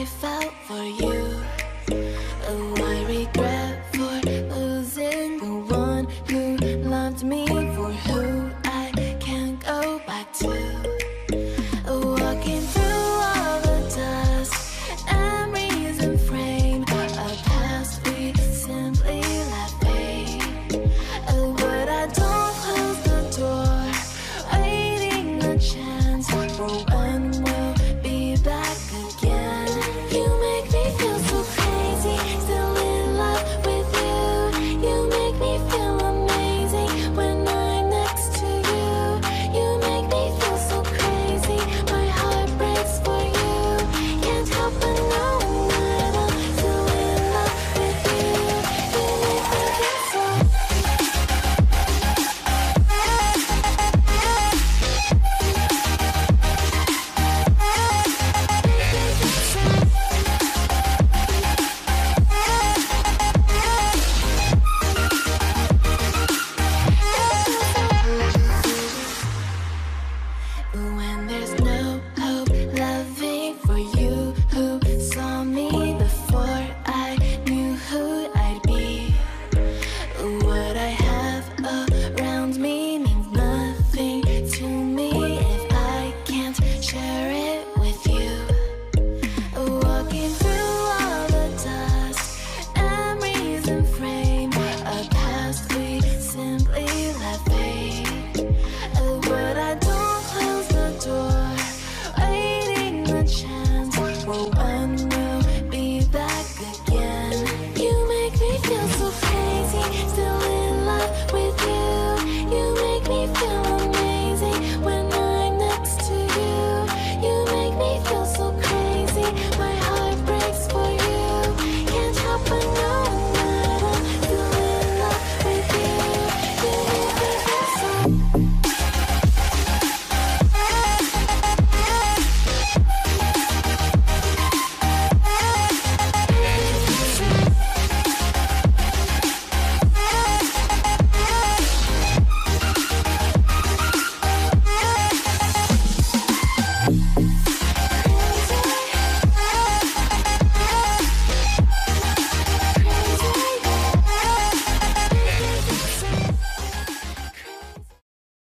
I felt for you.